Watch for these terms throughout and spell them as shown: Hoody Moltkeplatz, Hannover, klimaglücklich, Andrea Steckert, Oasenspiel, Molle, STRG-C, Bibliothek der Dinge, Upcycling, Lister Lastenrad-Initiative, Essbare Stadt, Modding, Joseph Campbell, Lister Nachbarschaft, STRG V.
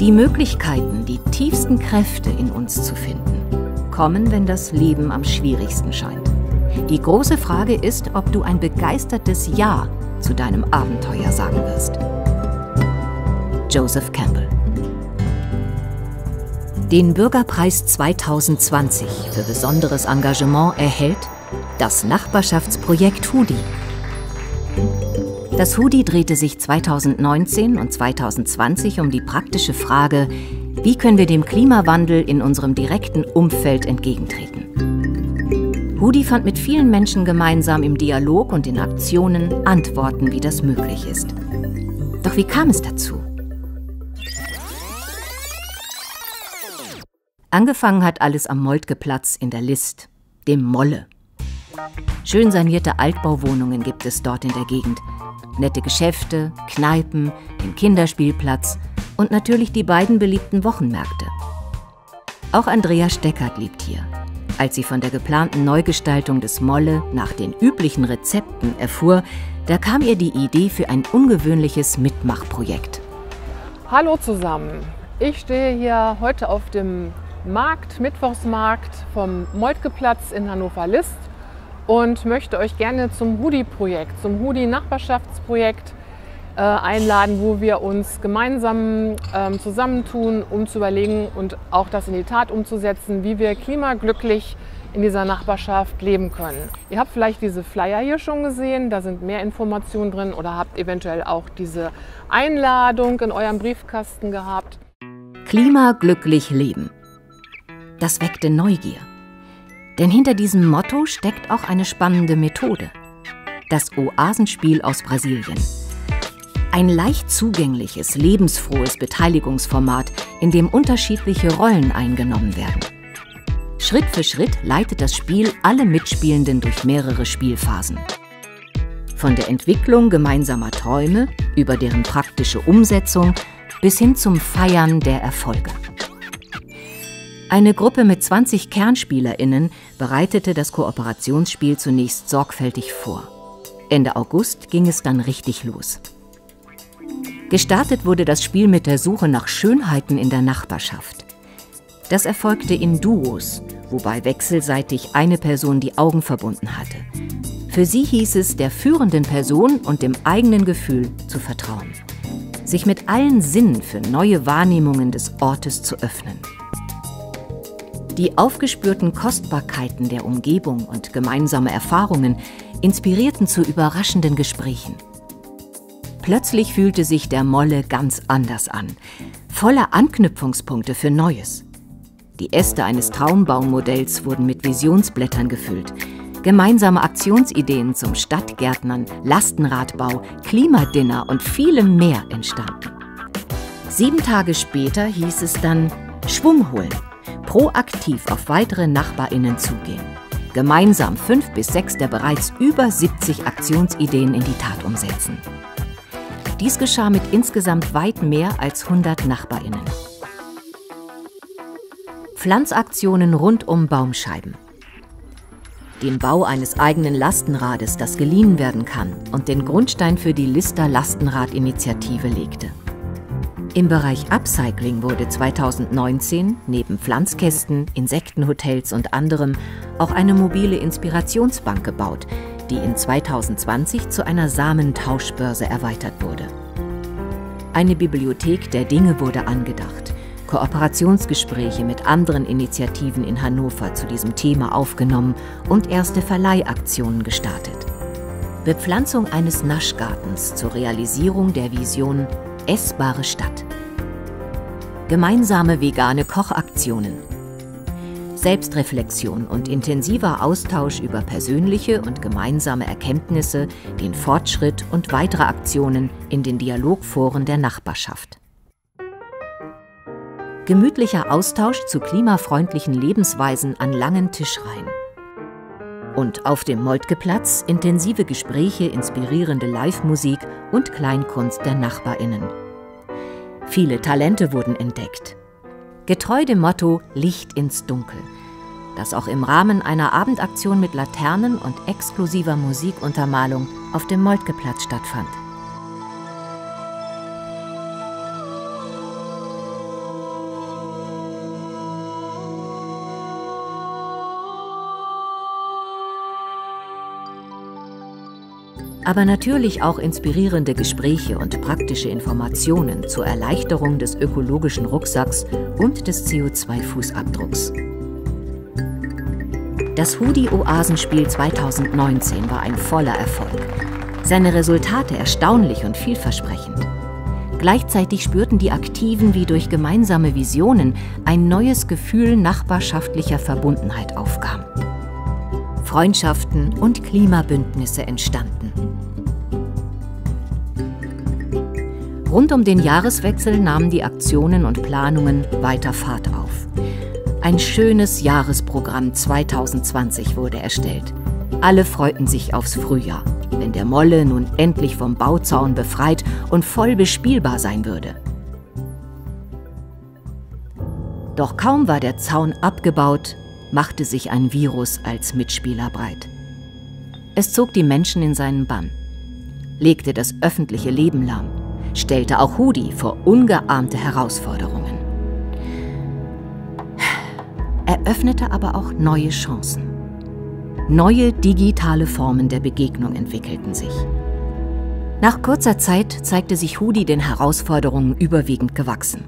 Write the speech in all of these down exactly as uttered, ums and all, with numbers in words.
Die Möglichkeiten, die tiefsten Kräfte in uns zu finden, kommen, wenn das Leben am schwierigsten scheint. Die große Frage ist, ob du ein begeistertes Ja zu deinem Abenteuer sagen wirst. Joseph Campbell. Den Bürgerpreis zwanzig zwanzig für besonderes Engagement erhält das Nachbarschaftsprojekt Hoody. Das Hoody drehte sich zweitausendneunzehn und zweitausendzwanzig um die praktische Frage, wie können wir dem Klimawandel in unserem direkten Umfeld entgegentreten. Hoody fand mit vielen Menschen gemeinsam im Dialog und in Aktionen Antworten, wie das möglich ist. Doch wie kam es dazu? Angefangen hat alles am Moltkeplatz in der List, dem Molle. Schön sanierte Altbauwohnungen gibt es dort in der Gegend. Nette Geschäfte, Kneipen, den Kinderspielplatz und natürlich die beiden beliebten Wochenmärkte. Auch Andrea Steckert lebt hier. Als sie von der geplanten Neugestaltung des Molle nach den üblichen Rezepten erfuhr, da kam ihr die Idee für ein ungewöhnliches Mitmachprojekt. Hallo zusammen, ich stehe hier heute auf dem Markt, Mittwochsmarkt vom Moltkeplatz in Hannover-List und möchte euch gerne zum Hoody-Projekt, zum Hoody-Nachbarschaftsprojekt äh, einladen, wo wir uns gemeinsam ähm, zusammentun, um zu überlegen und auch das in die Tat umzusetzen, wie wir klimaglücklich in dieser Nachbarschaft leben können. Ihr habt vielleicht diese Flyer hier schon gesehen, da sind mehr Informationen drin oder habt eventuell auch diese Einladung in eurem Briefkasten gehabt. Klimaglücklich leben. Das weckte Neugier. Denn hinter diesem Motto steckt auch eine spannende Methode. Das Oasenspiel aus Brasilien. Ein leicht zugängliches, lebensfrohes Beteiligungsformat, in dem unterschiedliche Rollen eingenommen werden. Schritt für Schritt leitet das Spiel alle Mitspielenden durch mehrere Spielphasen. Von der Entwicklung gemeinsamer Träume, über deren praktische Umsetzung, bis hin zum Feiern der Erfolge. Eine Gruppe mit zwanzig KernspielerInnen bereitete das Kooperationsspiel zunächst sorgfältig vor. Ende August ging es dann richtig los. Gestartet wurde das Spiel mit der Suche nach Schönheiten in der Nachbarschaft. Das erfolgte in Duos, wobei wechselseitig eine Person die Augen verbunden hatte. Für sie hieß es, der führenden Person und dem eigenen Gefühl zu vertrauen. Sich mit allen Sinnen für neue Wahrnehmungen des Ortes zu öffnen. Die aufgespürten Kostbarkeiten der Umgebung und gemeinsame Erfahrungen inspirierten zu überraschenden Gesprächen. Plötzlich fühlte sich der Molle ganz anders an, voller Anknüpfungspunkte für Neues. Die Äste eines Traumbaummodells wurden mit Visionsblättern gefüllt, gemeinsame Aktionsideen zum Stadtgärtnern, Lastenradbau, Klimadinner und vielem mehr entstanden. Sieben Tage später hieß es dann Schwung holen. Proaktiv auf weitere NachbarInnen zugehen. Gemeinsam fünf bis sechs der bereits über siebzig Aktionsideen in die Tat umsetzen. Dies geschah mit insgesamt weit mehr als hundert NachbarInnen. Pflanzaktionen rund um Baumscheiben. Den Bau eines eigenen Lastenrades, das geliehen werden kann und den Grundstein für die Lister Lastenrad-Initiative legte. Im Bereich Upcycling wurde zweitausendneunzehn neben Pflanzkästen, Insektenhotels und anderem auch eine mobile Inspirationsbank gebaut, die in zweitausendzwanzig zu einer Samentauschbörse erweitert wurde. Eine Bibliothek der Dinge wurde angedacht, Kooperationsgespräche mit anderen Initiativen in Hannover zu diesem Thema aufgenommen und erste Verleihaktionen gestartet. Bepflanzung eines Naschgartens zur Realisierung der Vision Essbare Stadt. Gemeinsame vegane Kochaktionen. Selbstreflexion und intensiver Austausch über persönliche und gemeinsame Erkenntnisse, den Fortschritt und weitere Aktionen in den Dialogforen der Nachbarschaft. Gemütlicher Austausch zu klimafreundlichen Lebensweisen an langen Tischreihen. Und auf dem Moltkeplatz intensive Gespräche, inspirierende Live-Musik und Kleinkunst der NachbarInnen. Viele Talente wurden entdeckt. Getreu dem Motto Licht ins Dunkel, das auch im Rahmen einer Abendaktion mit Laternen und exklusiver Musikuntermalung auf dem Moltkeplatz stattfand. aber natürlich auch inspirierende Gespräche und praktische Informationen zur Erleichterung des ökologischen Rucksacks und des C O zwei Fußabdrucks. Das Hoody-Oasenspiel zweitausendneunzehn war ein voller Erfolg. Seine Resultate erstaunlich und vielversprechend. Gleichzeitig spürten die Aktiven wie durch gemeinsame Visionen ein neues Gefühl nachbarschaftlicher Verbundenheit aufkam. Freundschaften und Klimabündnisse entstanden. Rund um den Jahreswechsel nahmen die Aktionen und Planungen weiter Fahrt auf. Ein schönes Jahresprogramm zweitausendzwanzig wurde erstellt. Alle freuten sich aufs Frühjahr, wenn der Molle nun endlich vom Bauzaun befreit und voll bespielbar sein würde. Doch kaum war der Zaun abgebaut, machte sich ein Virus als Mitspieler breit. Es zog die Menschen in seinen Bann, legte das öffentliche Leben lahm, stellte auch Hoody vor ungeahnte Herausforderungen. Eröffnete aber auch neue Chancen. Neue digitale Formen der Begegnung entwickelten sich. Nach kurzer Zeit zeigte sich Hoody den Herausforderungen überwiegend gewachsen.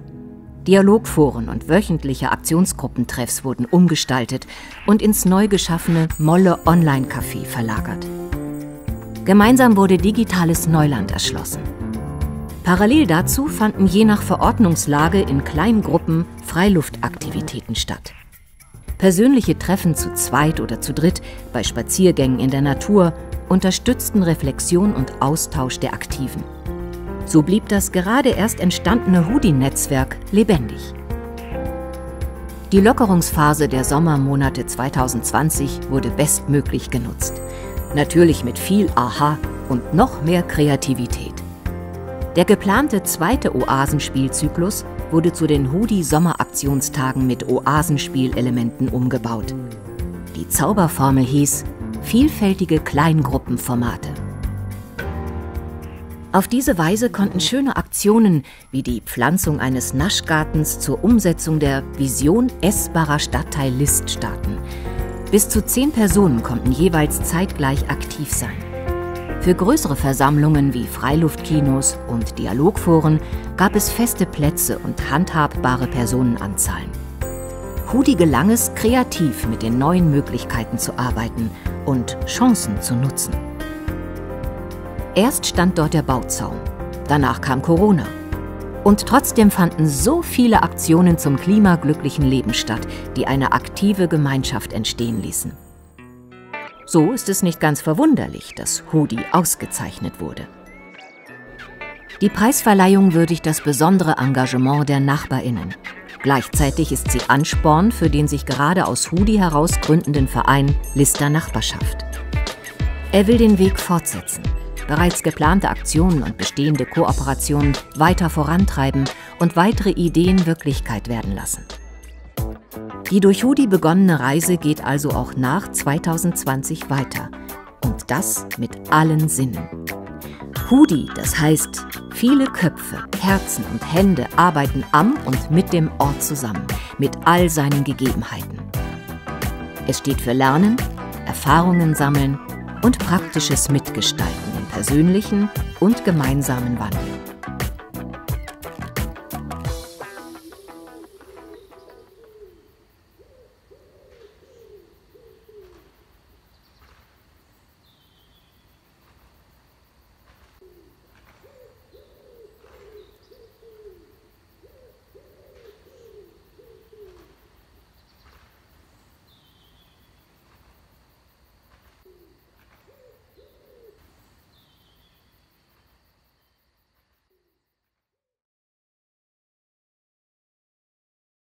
Dialogforen und wöchentliche Aktionsgruppentreffs wurden umgestaltet und ins neu geschaffene Molle-Online-Café verlagert. Gemeinsam wurde digitales Neuland erschlossen. Parallel dazu fanden je nach Verordnungslage in kleinen Gruppen Freiluftaktivitäten statt. Persönliche Treffen zu zweit oder zu dritt bei Spaziergängen in der Natur unterstützten Reflexion und Austausch der Aktiven. So blieb das gerade erst entstandene Hoody-Netzwerk lebendig. Die Lockerungsphase der Sommermonate zweitausendzwanzig wurde bestmöglich genutzt. Natürlich mit viel Aha und noch mehr Kreativität. Der geplante zweite Oasenspielzyklus wurde zu den Hoody-Sommeraktionstagen mit Oasenspielelementen umgebaut. Die Zauberformel hieß vielfältige Kleingruppenformate. Auf diese Weise konnten schöne Aktionen wie die Pflanzung eines Naschgartens zur Umsetzung der Vision essbarer Stadtteil List starten. Bis zu zehn Personen konnten jeweils zeitgleich aktiv sein. Für größere Versammlungen wie Freiluftkinos und Dialogforen gab es feste Plätze und handhabbare Personenanzahlen. Hoody gelang es, kreativ mit den neuen Möglichkeiten zu arbeiten und Chancen zu nutzen. Erst stand dort der Bauzaun, danach kam Corona. Und trotzdem fanden so viele Aktionen zum klimaglücklichen Leben statt, die eine aktive Gemeinschaft entstehen ließen. So ist es nicht ganz verwunderlich, dass Hoody ausgezeichnet wurde. Die Preisverleihung würdigt das besondere Engagement der NachbarInnen. Gleichzeitig ist sie Ansporn für den sich gerade aus Hoody heraus gründenden Verein Lister Nachbarschaft. Er will den Weg fortsetzen, bereits geplante Aktionen und bestehende Kooperationen weiter vorantreiben und weitere Ideen Wirklichkeit werden lassen. Die durch Hoody begonnene Reise geht also auch nach zweitausendzwanzig weiter. Und das mit allen Sinnen. Hoody, das heißt, viele Köpfe, Herzen und Hände arbeiten am und mit dem Ort zusammen, mit all seinen Gegebenheiten. Es steht für Lernen, Erfahrungen sammeln und praktisches Mitgestalten im persönlichen und gemeinsamen Wandel.